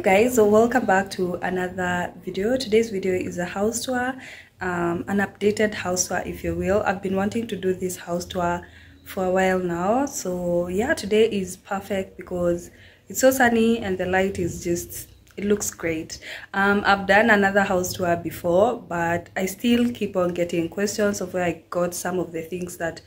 Guys, so welcome back to another video. Today's video is a house tour, an updated house tour if you will. I've been wanting to do this house tour for a while now, so yeah, today is perfect because it's so sunny and the light is just, it looks great. I've done another house tour before, but I still keep on getting questions of where I got some of the things that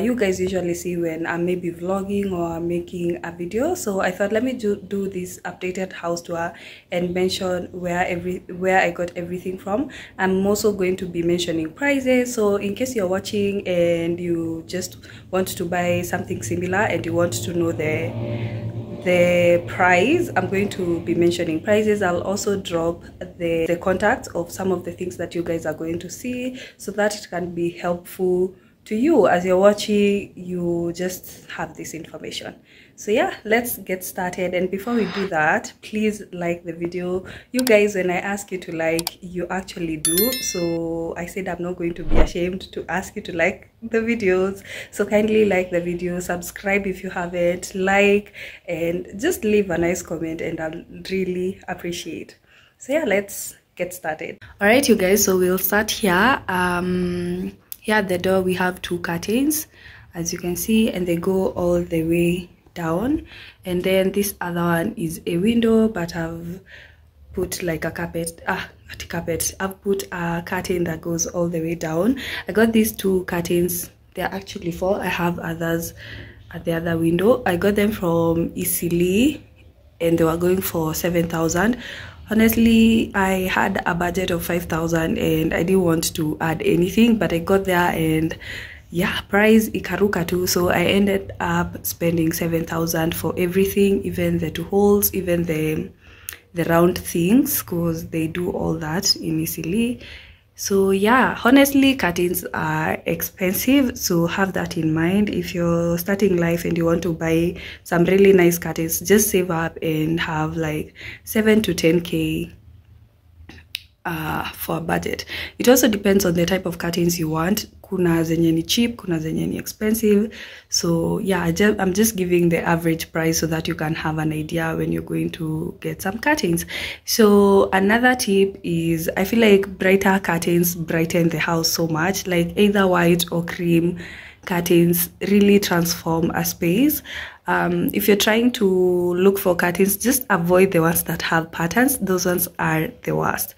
you guys usually see when I'm maybe vlogging or making a video. So I thought, let me do this updated house tour and mention where I got everything from. I'm also going to be mentioning prices, so in case you're watching and you just want to buy something similar and you want to know the price, I'm going to be mentioning prices. I'll also drop the contacts of some of the things that you guys are going to see, so that it can be helpful to you as you're watching. You just have this information. So yeah, let's get started. And before we do that, please like the video. You guys, when I ask you to like, you actually do. So I said I'm not going to be ashamed to ask you to like the videos, so kindly like the video, subscribe if you haven't, like, and just leave a nice comment, and I'll really appreciate. So yeah, let's get started. All right, you guys, so we'll start here. Here at the door we have two curtains, as you can see, and they go all the way down. And then this other one is a window, but I've put like a carpet, I've put a curtain that goes all the way down. I got these two curtains. They're actually four. I have others at the other window. I got them from Isili and they were going for 7,000. Honestly, I had a budget of 5,000 and I didn't want to add anything, but I got there and yeah, price ikaruka too. So I ended up spending 7,000 for everything, even the two holes, even the round things, because they do all that in Isili. So yeah, honestly, curtains are expensive, so have that in mind. If you're starting life and you want to buy some really nice curtains, just save up and have like 7 to 10k for a budget. It also depends on the type of curtains you want. Kuna zenye ni cheap, kuna zenye ni expensive. So yeah, I'm just giving the average price so that you can have an idea when you're going to get some curtains. So another tip is, I feel like brighter curtains brighten the house so much. Like either white or cream curtains really transform a space. If you're trying to look for curtains, just avoid the ones that have patterns. Those ones are the worst.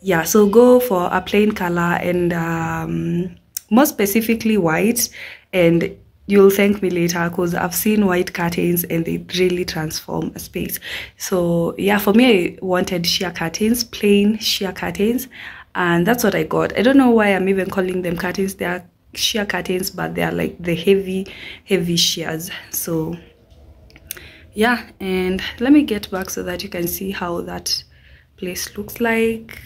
Yeah, so go for a plain color and more specifically white, and you'll thank me later, because I've seen white curtains and they really transform a space. So yeah, for me, I wanted sheer curtains, plain sheer curtains, and that's what I got. I don't know why I'm even calling them curtains. They are sheer curtains, but they are like the heavy shears. So yeah, and let me get back so that you can see how that place looks like.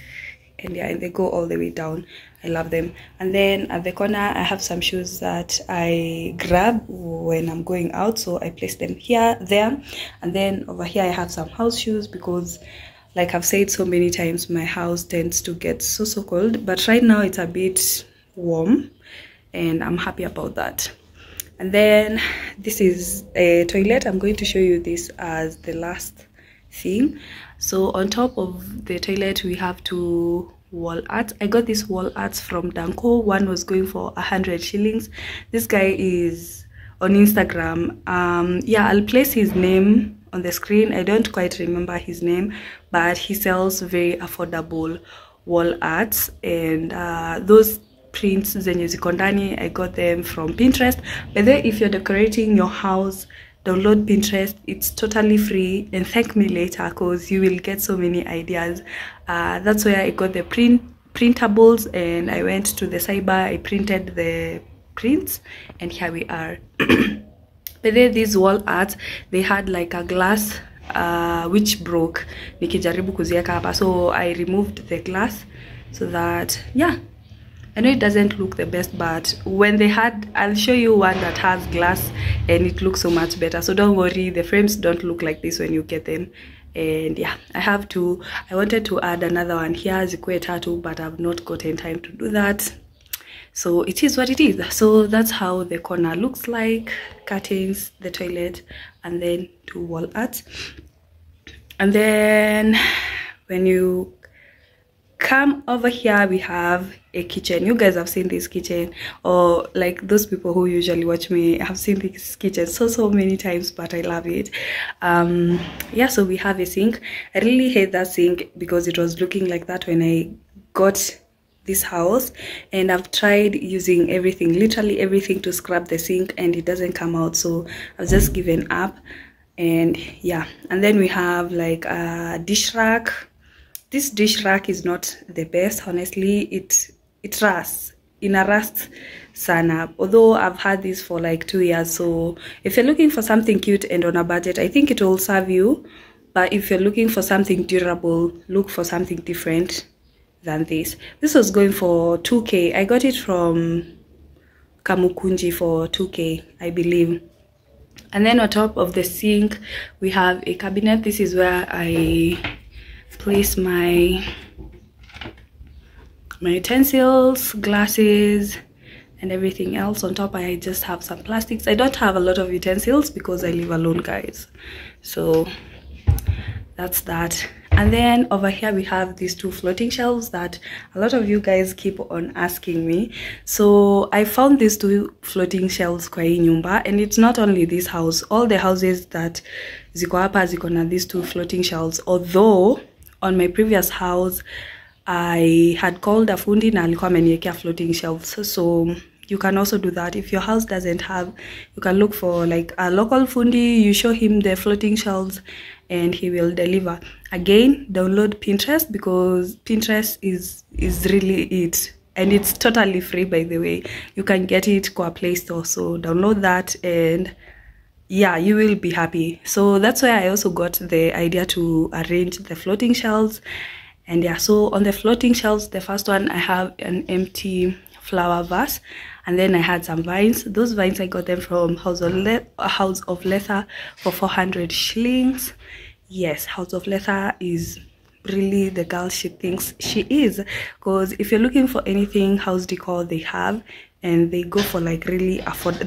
And yeah, they go all the way down. I love them. And then at the corner I have some shoes that I grab when I'm going out, so I place them here, there. And then over here I have some house shoes, because like I've said so many times, my house tends to get so cold, but right now it's a bit warm and I'm happy about that. And then this is a toilet. I'm going to show you this as the last thing. So on top of the toilet we have two wall arts. I got these wall arts from Danko. One was going for 100 shillings. This guy is on Instagram. Yeah, I'll place his name on the screen. I don't quite remember his name, but he sells very affordable wall arts, and those prints zenye ziko ndani, I got them from Pinterest. By the way, if you're decorating your house, download Pinterest. It's totally free, and thank me later, because you will get so many ideas. That's where I got the printables, and I went to the cyber, I printed the prints, and here we are. But then these wall arts, they had like a glass which broke, nikijaribu kuziweka hapa, so I removed the glass so that yeah, I I know it doesn't look the best, but when they had, I'll show you one that has glass and it looks so much better. So don't worry, the frames don't look like this when you get them. And yeah, I wanted to add another one here, Zikwe Tattoo, but I've not gotten time to do that. So it is what it is. So that's how the corner looks like, curtains, the toilet, and then two wall art. And then when you come over here, we have a kitchen. You guys have seen this kitchen, or like those people who usually watch me have seen this kitchen so many times, but I love it. Yeah, so we have a sink. I really hate that sink because it was looking like that when I got this house, and I've tried using everything, literally everything, to scrap the sink and it doesn't come out, so I've just given up. And yeah, and then we have like a dish rack. This dish rack is not the best, honestly. It rusts, in a rust sana, although I've had this for like 2 years. So if you're looking for something cute and on a budget, I think it will serve you. But if you're looking for something durable, look for something different than this. This was going for 2K. I got it from Kamukunji for 2K, I believe. And then on top of the sink, we have a cabinet. This is where I place my utensils, glasses, and everything else. On top, I just have some plastics. I don't have a lot of utensils because I live alone, guys, so that's that. And then over here we have these two floating shelves that a lot of you guys keep on asking me. So I found these two floating shelves kwa hii nyumba, and it's not only this house, all the houses that ziko hapa ziko na these two floating shelves. Although on my previous house, I had called a fundi na alikuwa ameniwekea floating shelves. So you can also do that. If your house doesn't have, you can look for like a local fundi, you show him the floating shelves and he will deliver. Again, download Pinterest, because Pinterest is really it. And it's totally free, by the way. You can get it kwa Play Store. So download that and yeah, you will be happy. So that's where I also got the idea to arrange the floating shelves. And yeah, so on the floating shelves, the first one, I have an empty flower vase, and then I had some vines. Those vines, I got them from House of Leather for 400 shillings. Yes, House of Leather is really the girl she thinks she is, because if you're looking for anything house decor, they have, and they go for like really affordable.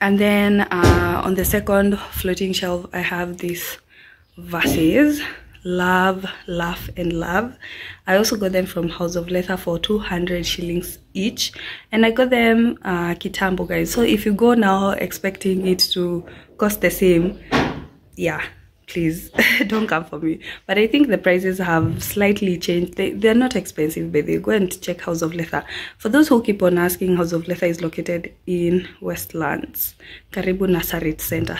And then on the second floating shelf, I have these vases, Love, Laugh and Love. I also got them from House of Leather for 200 shillings each, and I got them kitambo, guys. So if you go now expecting it to cost the same, yeah, please don't come for me. But I think the prices have slightly changed. They're not expensive, but they go and check House of Leather. For those who keep on asking, House of Leather is located in Westlands, Karibu Nasarit Center.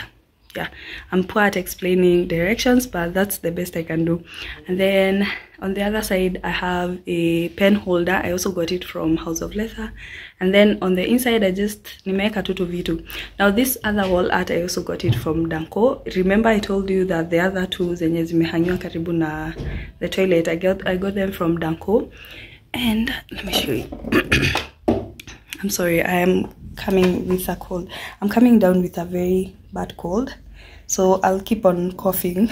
Yeah, I'm poor at explaining directions, but that's the best I can do. And then on the other side, I have a pen holder. I also got it from House of Leather. And then on the inside, I just nimeweka tutu vitu. Now this other wall art, I also got it from Danko. Remember I told you that the other two zenye zimehangiwa karibu na the toilet, I got them from Danko. And let me show you. I'm sorry, I am coming with a cold. I'm coming down with a very bad cold, so I'll keep on coughing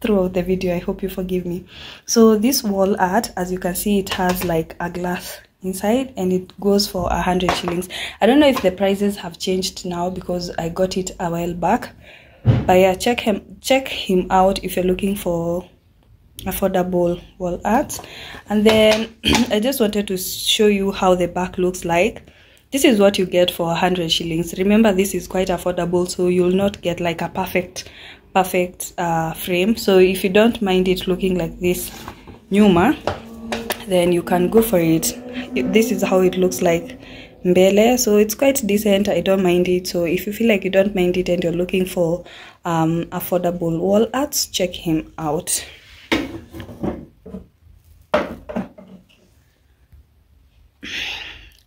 throughout the video. I hope you forgive me. So this wall art, as you can see, it has like a glass inside, and it goes for 100 shillings. I don't know if the prices have changed now because I got it a while back, but yeah, check him out if you're looking for affordable wall art. And then I just wanted to show you how the back looks like. This is what you get for 100 shillings. Remember, this is quite affordable, so you'll not get like a perfect frame. So if you don't mind it looking like this nyuma, then you can go for it. This is how it looks like mbele, so it's quite decent. I don't mind it. So if you feel like you don't mind it and you're looking for affordable wall arts, check him out.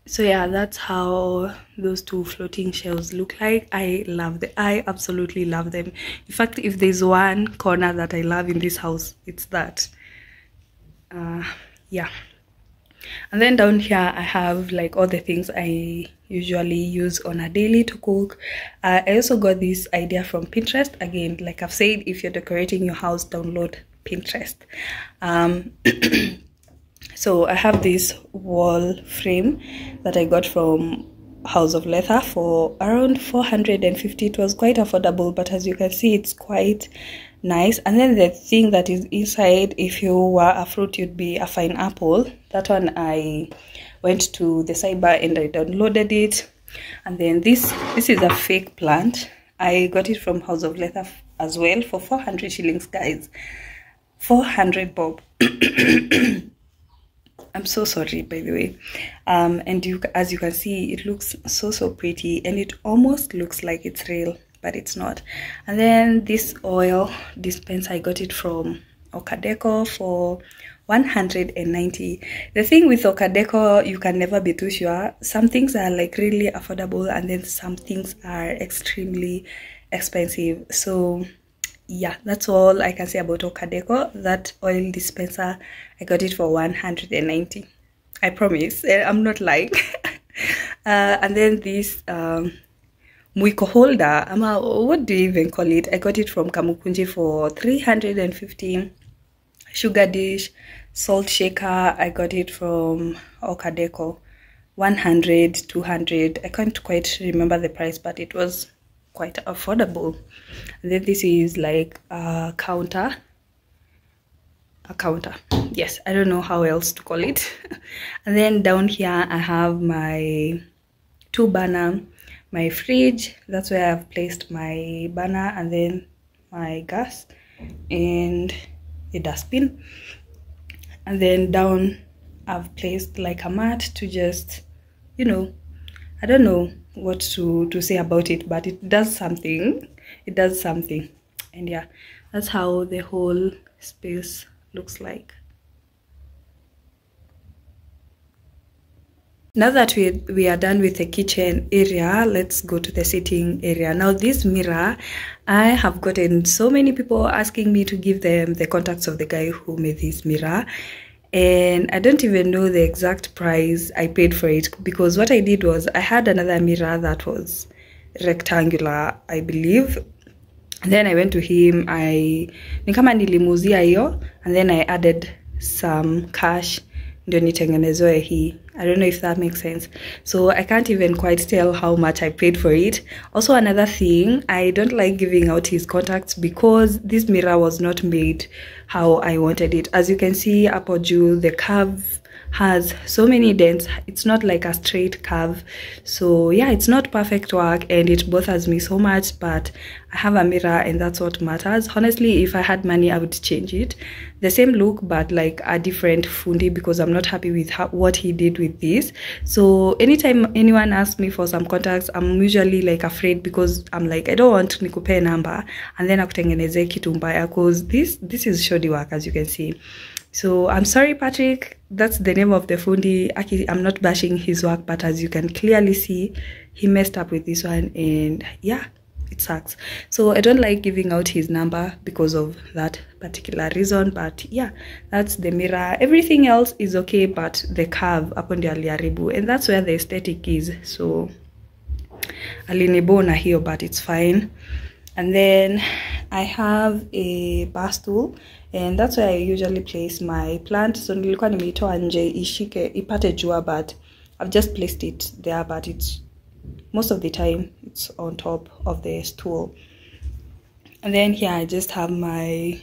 So yeah, that's how those two floating shelves look like. I absolutely love them. In fact, if there's one corner that I love in this house, it's that. yeah. And then down here I have like all the things I usually use on a daily to cook. I also got this idea from Pinterest. Again, like I've said, if you're decorating your house, download Pinterest. So I have this wall frame that I got from House of Leather for around 450. It was quite affordable, but as you can see, it's quite nice. And then the thing that is inside, if you were a fruit, you'd be a fine apple. That one I went to the cyber and I downloaded it. And then this is a fake plant. I got it from House of Leather as well for 400 shillings, guys. 400 bob. I'm so sorry, by the way. And as you can see, it looks so pretty, and it almost looks like it's real, but it's not. And then this oil dispenser, I got it from Okadeco for 190. The thing with Okadeco, you can never be too sure. Some things are like really affordable, and then some things are extremely expensive. So yeah, that's all I can say about Okadeco. That oil dispenser, I got it for 190. I promise, I'm not lying. And then this muiko holder, what do you even call it? I got it from Kamukunji for 315. Sugar dish, salt shaker, I got it from Okadeco, 100, 200. I can't quite remember the price, but it was quite affordable. And then this is like a counter, yes, I don't know how else to call it. And then down here I have my two banner, my fridge, that's where I've placed my banner, and then my gas and a dustbin. And then down I've placed like a mat to just, you know, I don't know what to say about it, but it does something, it does something. And yeah, that's how the whole space looks like. Now that we are done with the kitchen area, let's go to the sitting area. Now this mirror, I have gotten so many people asking me to give them the contacts of the guy who made this mirror, and I don't even know the exact price I paid for it, because what I did was I had another mirror that was rectangular, I believe. And then I went to him, and then I added some cash. I don't know if that makes sense, so I can't even quite tell how much I paid for it. Also, another thing, I don't like giving out his contacts because this mirror was not made how I wanted it. As you can see up or due, the curve has so many dents. It's not like a straight curve, so yeah, it's not perfect work and it bothers me so much, but I have a mirror and that's what matters. Honestly, if I had money, I would change it. The same look, but like a different fundi, because I'm not happy with what he did with this. So anytime anyone asks me for some contacts, I'm usually like afraid, because I'm like, I don't want nikupe number and then akutengeneze kitu mbaya, because this is shoddy work, as you can see. So I'm sorry, Patrick, that's the name of the fundi. I'm not bashing his work, but as you can clearly see, he messed up with this one, and yeah, it sucks. So I don't like giving out his number because of that particular reason, but yeah, that's the mirror. Everything else is okay, but the curve upon the aliharibu, and that's where the aesthetic is. So alinibona here, but it's fine. And then I have a bar stool, and that's where I usually place my plant. So nilikuwa nimeitoa nje ishike ipate jua, but I've just placed it there, but it's most of the time it's on top of the stool. And then here I just have my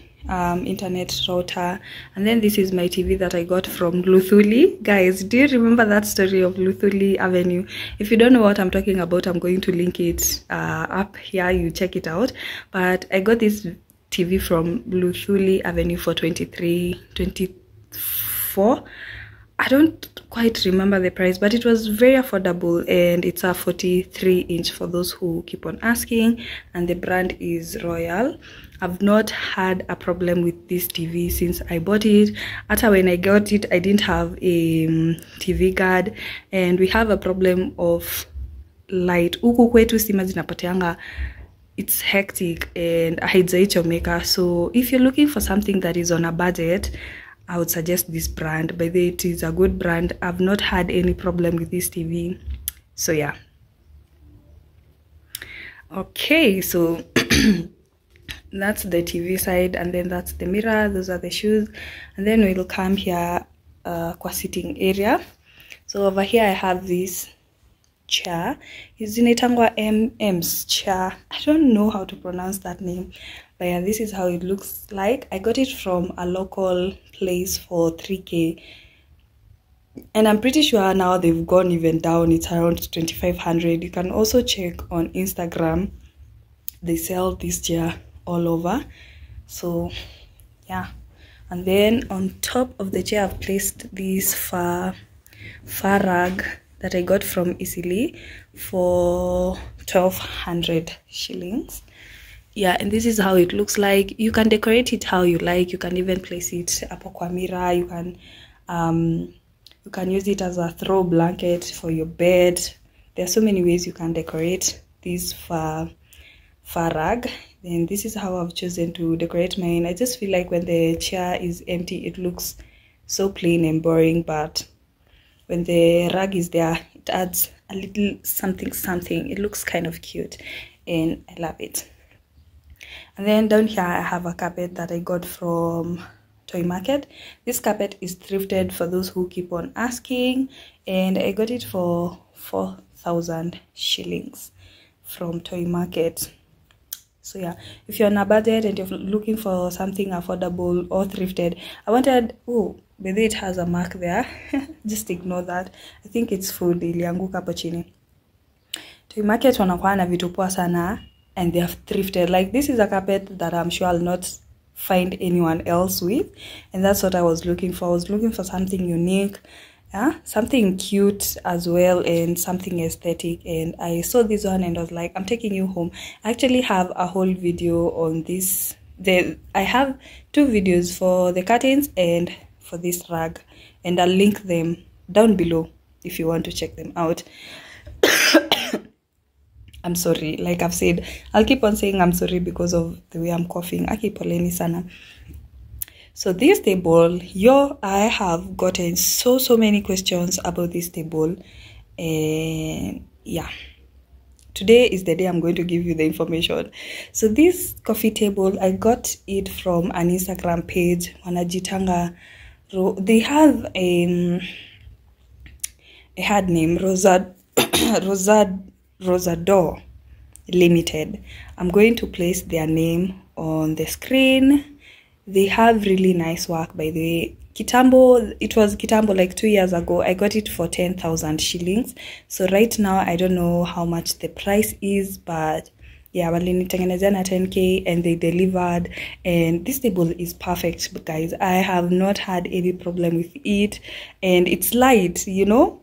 internet router, and then this is my TV that I got from Luthuli. Guys, do you remember that story of Luthuli Avenue? If you don't know what I'm talking about, I'm going to link it up here, you check it out. But I got this TV from Luthuli Avenue for 23 24. I don't quite remember the price, but it was very affordable, and it's a 43 inch, for those who keep on asking, and the brand is Royal. I've not had a problem with this TV since I bought it. After when I got it, I didn't have a TV guard, and we have a problem of light. Huku kwetu stima zinapatianga, it's hectic, and haijaichomeka. So if you're looking for something that is on a budget, I would suggest this brand. By the way, it is a good brand. I've not had any problem with this TV. So yeah. Okay, so that's the TV side, and then that's the mirror. Those are the shoes, and then we'll come here kwa sitting area. So over here I have this chair. It's inaitangwa MM's chair. I don't know how to pronounce that name, but yeah, this is how it looks like. I got it from a local place for 3k, and I'm pretty sure now they've gone even down. It's around 2500. You can also check on Instagram. They sell this chair all over. So yeah, and then on top of the chair I've placed this fur rug that I got from Isili for 1200 shillings. Yeah, and this is how it looks like. You can decorate it how you like. You can even place it apo kwa mirror. You can use it as a throw blanket for your bed. There are so many ways you can decorate this fur rug. Then this is how I've chosen to decorate mine. I just feel like when the chair is empty, it looks so plain and boring, but when the rug is there, it adds a little something. It looks kind of cute and I love it. And then down here I have a carpet that I got from Toy Market. This carpet is thrifted for those who keep on asking, and I got it for 4,000 shillings from Toy Market. So yeah, if you're on a budget and you're looking for something affordable or thrifted, I wanted, oh, but it has a mark there. Just ignore that. I think it's food. Ilianguka hapo chini. Toy Market wanakuwa na vitu poa sana, and they have thrifted. Like, this is a carpet that I'm sure I'll not find anyone else with, and that's what I was looking for. I was looking for something unique, yeah, something cute as well, and something aesthetic. And I saw this one and I was like, I'm taking you home. I actually have a whole video on this. I have two videos for the curtains and for this rug, and I'll link them down below if you want to check them out. I'm sorry, like I've said, I'll keep on saying I'm sorry because of the way I'm coughing. Akipoleni sana. So this table, I have gotten so many questions about this table, and yeah, today is the day I'm going to give you the information. So this coffee table, I got it from an Instagram page, Wanajitanga. They have a hard name, Rosad Rosador Limited. I'm going to place their name on the screen. They have really nice work, by the way. Kitambo, it was Kitambo like 2 years ago. I got it for 10,000 shillings. So right now, I don't know how much the price is, but yeah, walinitengenezea na 10k and they delivered, and this table is perfect, guys. I have not had any problem with it, and it's light, you know,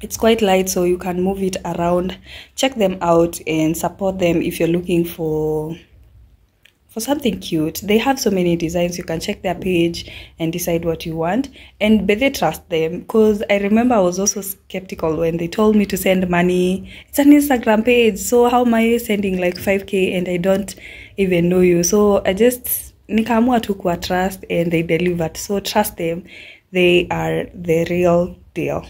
it's quite light, so you can move it around. Check them out and support them if you're looking for something cute. They have so many designs. You can check their page and decide what you want, and but they trust them, because I remember I was also skeptical when they told me to send money. It's an Instagram page, so how am I sending like 5k and I don't even know you? So I just nikaamua tu kwa trust, and they delivered. So trust them, they are the real deal.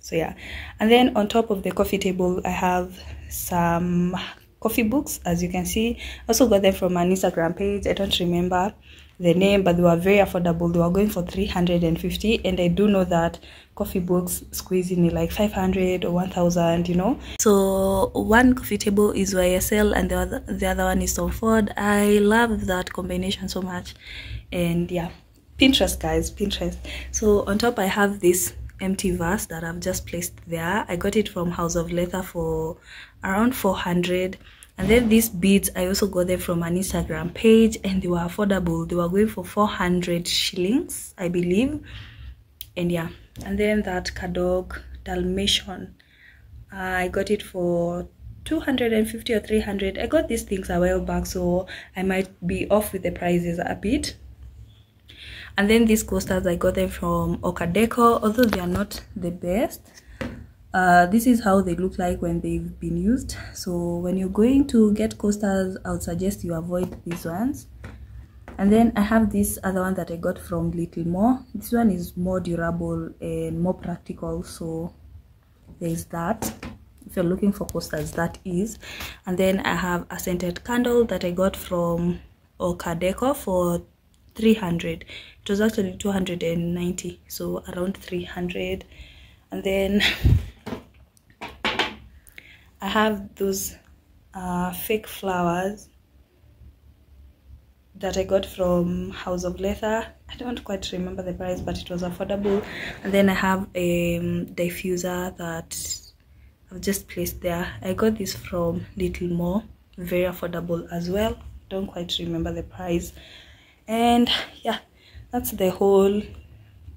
So yeah, and then on top of the coffee table I have some coffee books, as you can see. I also got them from an Instagram page. I don't remember the name, but they were very affordable. They were going for 350, and I do know that coffee books squeeze in like 500 or 1000, you know. So one coffee table is YSL, and the other one is Tom Ford. I love that combination so much. And yeah, Pinterest, guys, Pinterest. So on top I have this empty vase that I've just placed there. I got it from House of Leather for around 400, and then these beads I also got them from an Instagram page, and they were affordable. They were going for 400 shillings, I believe. And yeah, and then that Kadog Dalmatian, I got it for 250 or 300. I got these things a while back, so I might be off with the prices a bit. And then these coasters, I got them from Okadeco, although they are not the best. This is how they look like when they've been used. So when you're going to get coasters, I would suggest you avoid these ones. And then I have this other one that I got from Little More. This one is more durable and more practical, so there's that. If you're looking for posters, that is. And then I have a scented candle that I got from Okadeco for 300. It was actually 290, so around 300. And then I have those fake flowers that I got from House of Leather. I don't quite remember the price, but it was affordable. And then I have a diffuser that I've just placed there. I got this from Little More, very affordable as well. Don't quite remember the price. And yeah, that's the whole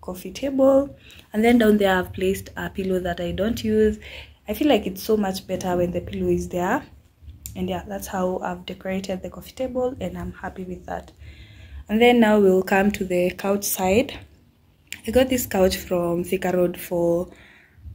coffee table. And then down there I've placed a pillow that I don't use. I feel like it's so much better when the pillow is there. And yeah, that's how I've decorated the coffee table, and I'm happy with that. And then now we'll come to the couch side. I got this couch from Thika Road for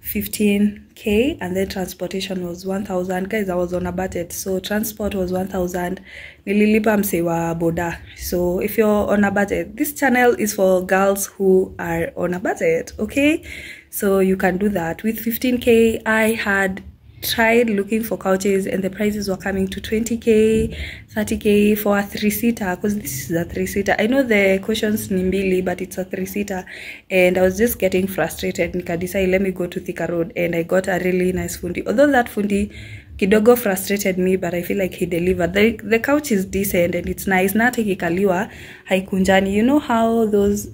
15k, and then transportation was 1,000. Guys, I was on a budget, so transport was 1,000. Nililipa msewa boda. So if you're on a budget, this channel is for girls who are on a budget, okay? So you can do that. With 15k, I had tried looking for couches, and the prices were coming to 20k, 30k for a three-seater, because this is a three-seater. I know the cushions ni mbili, but it's a three-seater, and I was just getting frustrated. Nikadecide, let me go to Thika Road, and I got a really nice fundi. Although that fundi kidogo frustrated me, but I feel like he delivered. The couch is decent and it's nice. Na tekikaliwa haikunjani. You know how those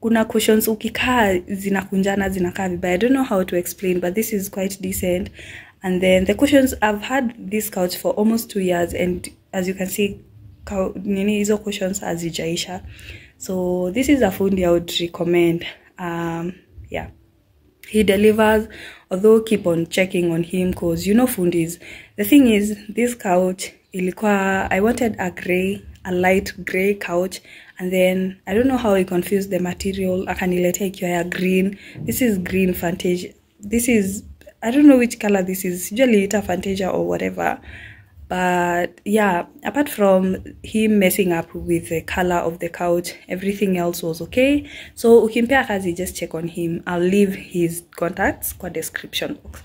kuna cushions ukikaa zinakunjana zinakaa vibaya. I don't know how to explain, but this is quite decent. And then the cushions, I've had this couch for almost 2 years, and as you can see, nini hizo cushions hazijaisha. So this is a fundi I would recommend. Yeah, he delivers, although keep on checking on him, cause you know fundis. The thing is, this couch ilikuwa, I wanted a light grey couch, and then I don't know how I confused the material. Akaniletea ikiwa green. This is green Fantasia. This is, I don't know which color this is. Usually it's a Fantasia or whatever. But yeah, apart from him messing up with the color of the couch, everything else was okay. So ukimpea kazi, just check on him. I'll leave his contacts in the description box.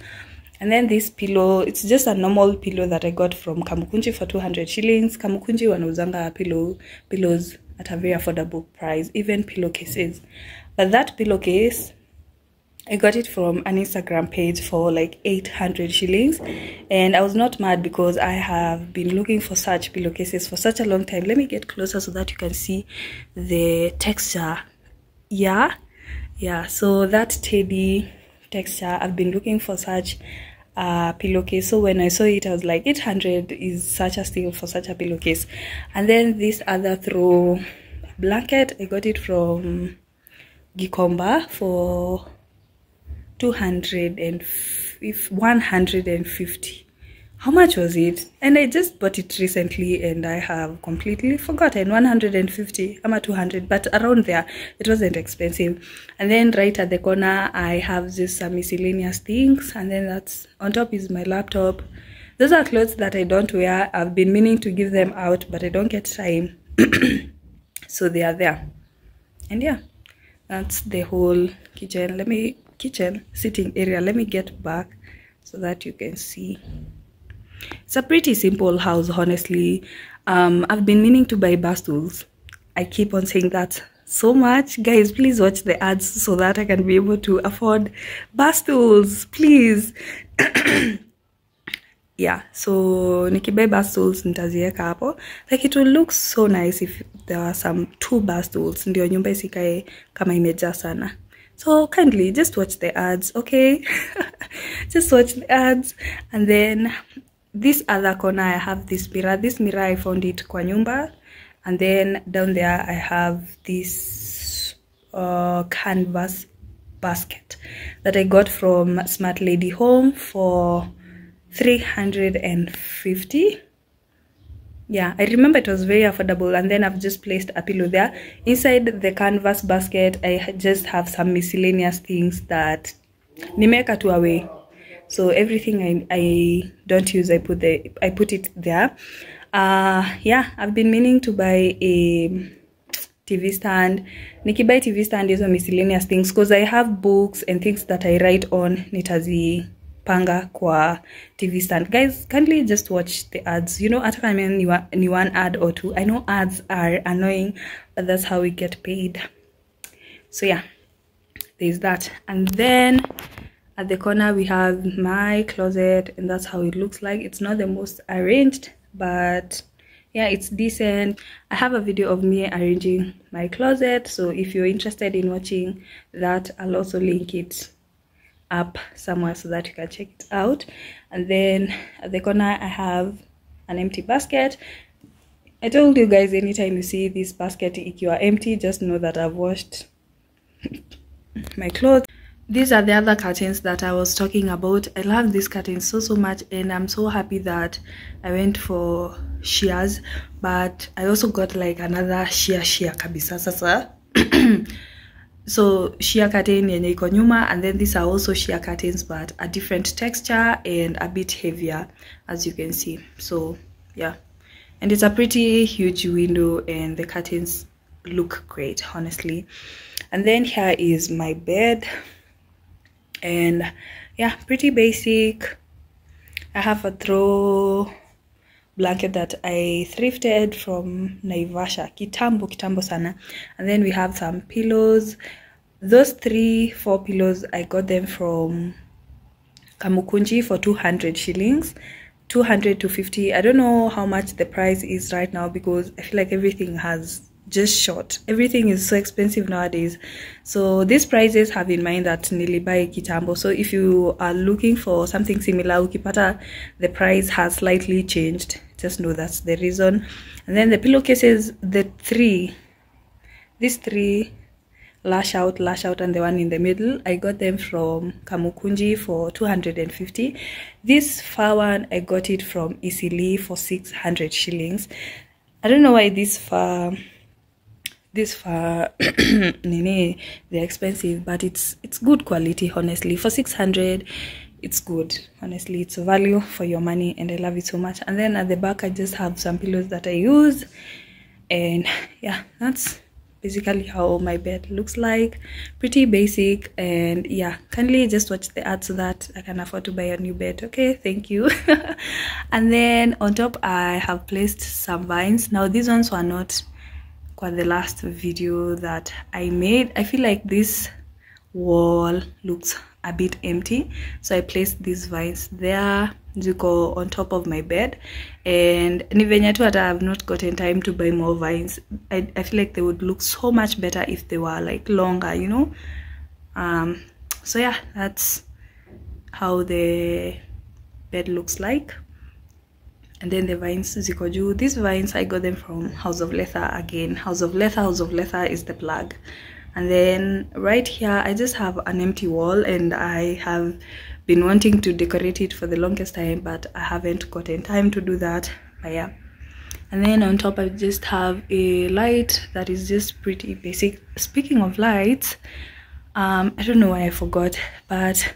And then this pillow, it's just a normal pillow that I got from Kamukunji for 200 shillings. Kamukunji wanauzanga pillows at a very affordable price, even pillowcases. But that pillowcase, I got it from an Instagram page for like 800 shillings. And I was not mad because I have been looking for such pillowcases for such a long time. Let me get closer so that you can see the texture. Yeah, so that teddy texture, I've been looking for such pillowcase. So when I saw it, I was like, 800 is such a steal for such a pillowcase. And then this other throw blanket, I got it from Gikomba for 150. How much was it? And I just bought it recently, and I have completely forgotten. 150, I'm at 200, but around there. It wasn't expensive. And then right at the corner, I have just some miscellaneous things. And then that's on top is my laptop. Those are clothes that I don't wear. I've been meaning to give them out, but I don't get time. So they are there. And yeah, that's the whole kitchen. Sitting area. Let me get back so that you can see. It's a pretty simple house, honestly. I've been meaning to buy bar stools. I keep on saying that so much. Guys, please watch the ads so that I can be able to afford bar stools, please. Yeah, so nikibuy bar stools nitaziweka hapo. Like, it will look so nice if there are some two bar stools. Ndio nyumba isikae kama imejaa sana. So kindly just watch the ads, okay? Just watch the ads. And then this other corner, I have this mirror. This mirror, I found it kwa nyumba. And then down there, I have this canvas basket that I got from Smart Lady Home for 350. Yeah, I remember it was very affordable. And then I've just placed a pillow there. Inside the canvas basket, I just have some miscellaneous things that nimeka tu away. So everything I don't use, I put it there. Yeah, I've been meaning to buy a TV stand. Nikibuy TV stand hizo miscellaneous things, because I have books and things that I write on, nitazipanga kwa TV stand. Guys, kindly just watch the ads. You know, after I mean ni one ad or two. I know ads are annoying, but that's how we get paid. So yeah, there's that. And then at the corner we have my closet, and that's how it looks like. It's not the most arranged, but yeah, it's decent. I have a video of me arranging my closet, so if you're interested in watching that, I'll also link it up somewhere so that you can check it out. And then at the corner I have an empty basket. I told you guys, anytime you see this basket, if you are empty, just know that I've washed my clothes. These are the other curtains that I was talking about. I love these curtains so much, and I'm so happy that I went for shears, but I also got like another shear kabisa sasa. So shear curtain yenye iko nyuma, and then these are also shear curtains, but a different texture and a bit heavier, as you can see. So yeah, and it's a pretty huge window, and the curtains look great, honestly. And then here is my bed, and yeah, pretty basic. I have a throw blanket that I thrifted from Naivasha, kitambo sana. And then we have some pillows. Those 3-4 pillows, I got them from Kamukunji for 200 shillings, 200 to 50. I don't know how much the price is right now, because I feel like everything has just shot. Everything is so expensive nowadays, so these prices have in mind that nilibai kitambo. So if you are looking for something similar, ukipata the price has slightly changed, just know that's the reason. And then the pillowcases, these three, lash out, and the one in the middle, I got them from Kamukunji for 250. This far one, I got it from Isili for 600 shillings. I don't know why this far nene, they're expensive, but it's good quality, honestly. For 600, it's good, honestly. It's a value for your money, and I love it so much. And then at the back I just have some pillows that I use, and yeah, that's basically how my bed looks like. Pretty basic. And yeah, kindly just watch the ad so that I can afford to buy a new bed, okay? Thank you. And then on top I have placed some vines. Now these ones were not the last video that I made. I feel like this wall looks a bit empty, so I placed these vines there, ziko on top of my bed. And nivenyatu, I have not gotten time to buy more vines. I feel like they would look so much better if they were like longer, you know. So yeah, that's how the bed looks like. And then the vines ziko juu. These vines I got them from House of Leather again. House of Leather is the plug. And then right here I just have an empty wall, and I have been wanting to decorate it for the longest time, but I haven't gotten time to do that. But yeah. And then on top I just have a light that is just pretty basic. Speaking of lights, I don't know why I forgot, but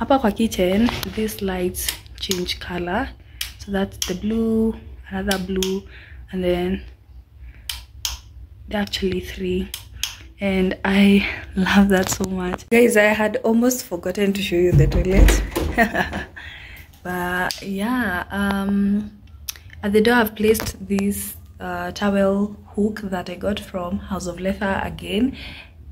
hapa kwa kitchen these lights change color. So that's the blue, another blue, and then there are actually 3, and I love that so much. Guys, I had almost forgotten to show you the toilet. But yeah, at the door I've placed this towel hook that I got from House of Leather again.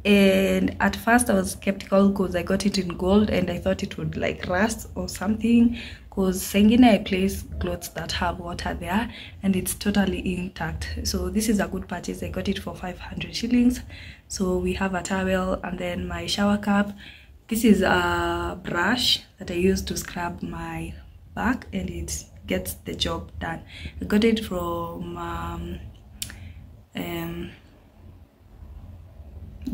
And at first I was skeptical because I got it in gold and I thought it would like rust or something, because sengine I place clothes that have water there and it's totally intact. So this is a good purchase. I got it for 500 shillings. So we have a towel, and then my shower cap. This is a brush that I use to scrub my back, and it gets the job done. I got it from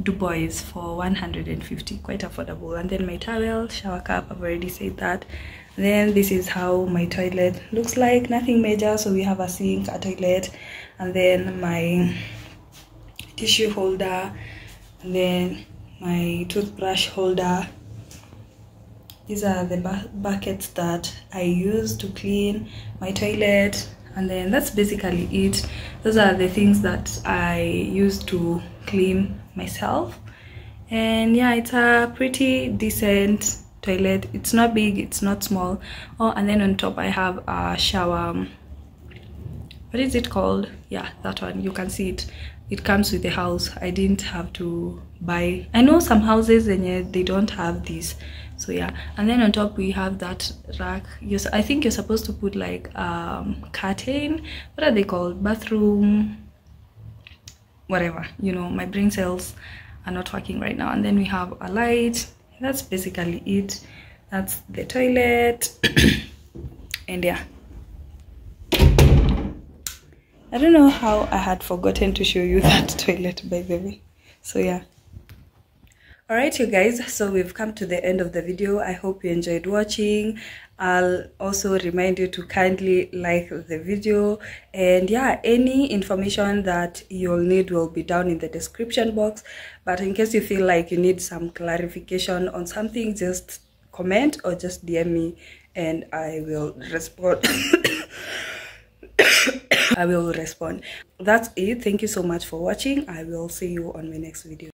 Du Bois for 150, quite affordable. And then my towel, shower cap, I've already said that. Then this is how my toilet looks like. Nothing major, so we have a sink, a toilet, and then my tissue holder, and then my toothbrush holder. These are the buckets that I use to clean my toilet. And then that's basically it. Those are the things that I use to clean myself. And yeah, it's a pretty decent toilet. It's not big, it's not small. Oh, and then on top I have a shower. What is it called? Yeah, that one. You can see it. It comes with the house. I didn't have to buy. I know some houses and yet they don't have these. So yeah. And then on top we have that rack. I think you're supposed to put like curtain. What are they called? Bathroom. Whatever. You know, my brain cells are not working right now. And then we have a light. That's basically it. That's the toilet. And yeah. I don't know how I had forgotten to show you that toilet, by the way. So yeah. Alright you guys, so we've come to the end of the video. I hope you enjoyed watching. I'll also remind you to kindly like the video. And yeah, any information that you'll need will be down in the description box. But in case you feel like you need some clarification on something, just comment or just DM me and I will respond. I will respond. That's it. Thank you so much for watching. I will see you on my next video.